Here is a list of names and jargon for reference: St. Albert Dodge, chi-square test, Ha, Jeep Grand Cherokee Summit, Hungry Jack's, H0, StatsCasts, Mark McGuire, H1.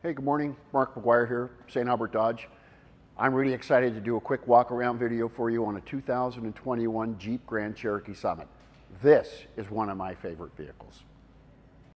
Hey, good morning. Mark McGuire here, St. Albert Dodge. I'm really excited to do a quick walk around video for you on a 2021 Jeep Grand Cherokee Summit. This is one of my favorite vehicles.